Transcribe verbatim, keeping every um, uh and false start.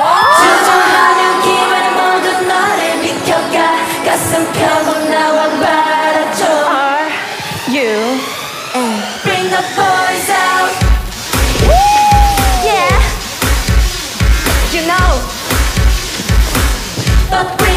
주저하는 기분 모두 너를 비켜가 가슴 펴고 나와 바라줘. R U N Bring the boys out. Woo! Yeah, you know. But